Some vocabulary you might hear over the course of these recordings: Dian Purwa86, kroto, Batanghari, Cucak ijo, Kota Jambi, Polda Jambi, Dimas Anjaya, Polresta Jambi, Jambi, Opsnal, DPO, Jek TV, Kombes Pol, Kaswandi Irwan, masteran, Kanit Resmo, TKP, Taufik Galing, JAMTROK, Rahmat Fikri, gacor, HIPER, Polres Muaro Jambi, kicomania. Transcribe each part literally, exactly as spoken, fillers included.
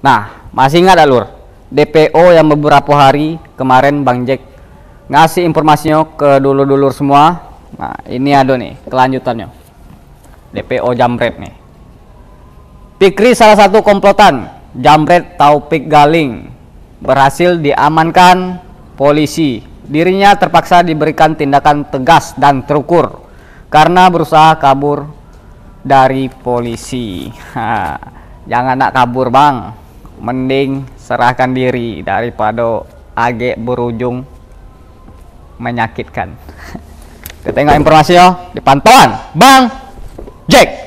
Nah, masih ingat Alur, D P O yang beberapa hari kemarin Bang Jek ngasih informasinya ke dulur-dulur semua. Nah, ini ada nih kelanjutannya. D P O jamret nih. Fikri salah satu komplotan jamret Taufik Galing berhasil diamankan polisi. Dirinya terpaksa diberikan tindakan tegas dan terukur karena berusaha kabur dari polisi. Ha, jangan nak kabur, Bang. Mending serahkan diri daripada agak berujung menyakitkan. Kita tengok informasi yo di pantauan Bang Jek.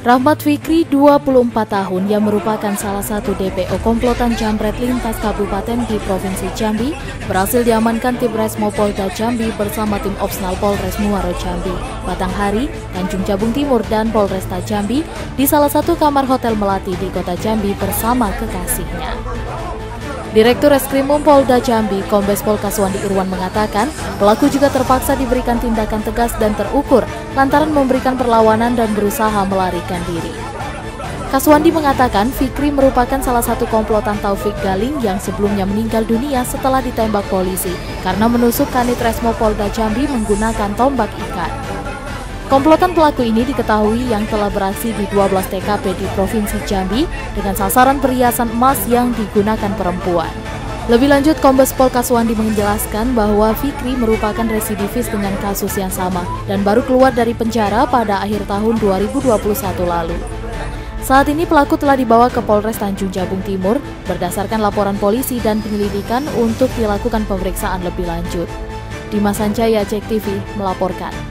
Rahmat Fikri, dua puluh empat tahun, yang merupakan salah satu D P O komplotan jamret lintas kabupaten di Provinsi Jambi, berhasil diamankan tim Resmo Polda Jambi bersama tim Opsnal Polres Muaro Jambi, Batanghari, Tanjung Jabung Timur, dan Polresta Jambi di salah satu kamar hotel Melati di Kota Jambi bersama kekasihnya. Direktur Reskrimum Polda Jambi, Kombes Pol Kaswandi Irwan mengatakan, pelaku juga terpaksa diberikan tindakan tegas dan terukur lantaran memberikan perlawanan dan berusaha melarikan diri. Kaswandi mengatakan Fikri merupakan salah satu komplotan Taufik Galing yang sebelumnya meninggal dunia setelah ditembak polisi karena menusuk Kanit Resmo Polda Jambi menggunakan tombak ikan. Komplotan pelaku ini diketahui yang telah beraksi di dua belas T K P di Provinsi Jambi dengan sasaran perhiasan emas yang digunakan perempuan. Lebih lanjut, Kombes Pol Kaswandi menjelaskan bahwa Fikri merupakan residivis dengan kasus yang sama dan baru keluar dari penjara pada akhir tahun dua ribu dua puluh satu lalu. Saat ini pelaku telah dibawa ke Polres Tanjung Jabung Timur berdasarkan laporan polisi dan penyelidikan untuk dilakukan pemeriksaan lebih lanjut. Dimas Anjaya, Jek T V, melaporkan.